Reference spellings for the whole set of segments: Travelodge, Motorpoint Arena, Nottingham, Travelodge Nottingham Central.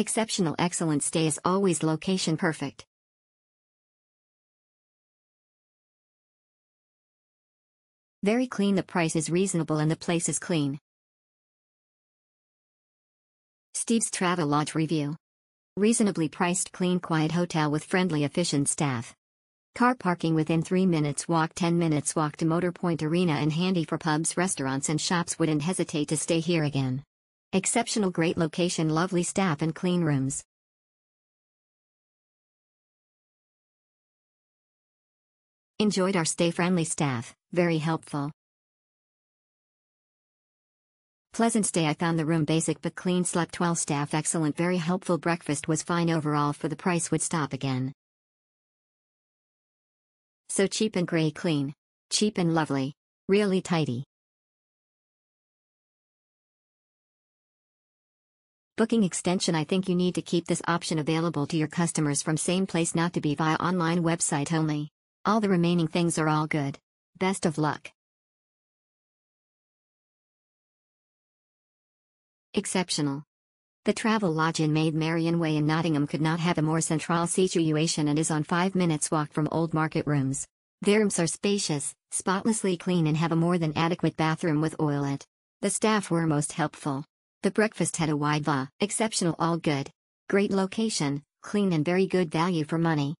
Exceptional excellent stay is always location perfect. Very clean, the price is reasonable and the place is clean. Steve's Travelodge review. Reasonably priced, clean, quiet hotel with friendly, efficient staff. Car parking within 3 minutes walk, 10 minutes walk to Motorpoint Arena, and handy for pubs, restaurants and shops. Wouldn't hesitate to stay here again. Exceptional, great location, lovely staff and clean rooms. Enjoyed our stay, friendly staff, very helpful. Pleasant stay, I found the room basic but clean, slept well, staff excellent, very helpful, breakfast was fine overall, for the price would stop again. So cheap and grey clean. Cheap and lovely. Really tidy. Booking extension, I think you need to keep this option available to your customers from same place, not to be via online website only. All the remaining things are all good. Best of luck. Exceptional. The Travelodge in Maid Marian Way in Nottingham could not have a more central situation and is on 5 minutes walk from Old Market Rooms. Their rooms are spacious, spotlessly clean and have a more than adequate bathroom with toilet. The staff were most helpful. The breakfast had a wide variety, exceptional, all good. Great location, clean and very good value for money.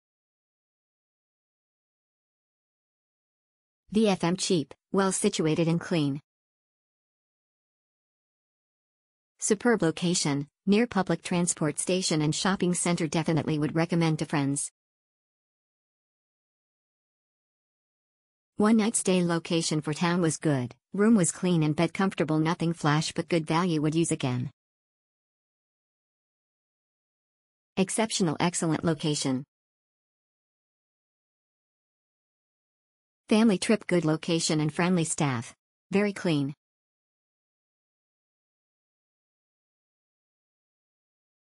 VFM cheap, well situated and clean. Superb location, near public transport station and shopping center, definitely would recommend to friends. One night stay, location for town was good, room was clean and bed comfortable, nothing flash but good value, would use again. Exceptional excellent location. Family trip, good location and friendly staff. Very clean.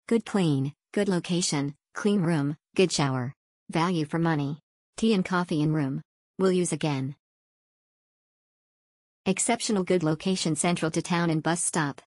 Good clean, good location, clean room, good shower. Value for money. Tea and coffee in room. Will use again. Exceptional good location, central to town and bus stop.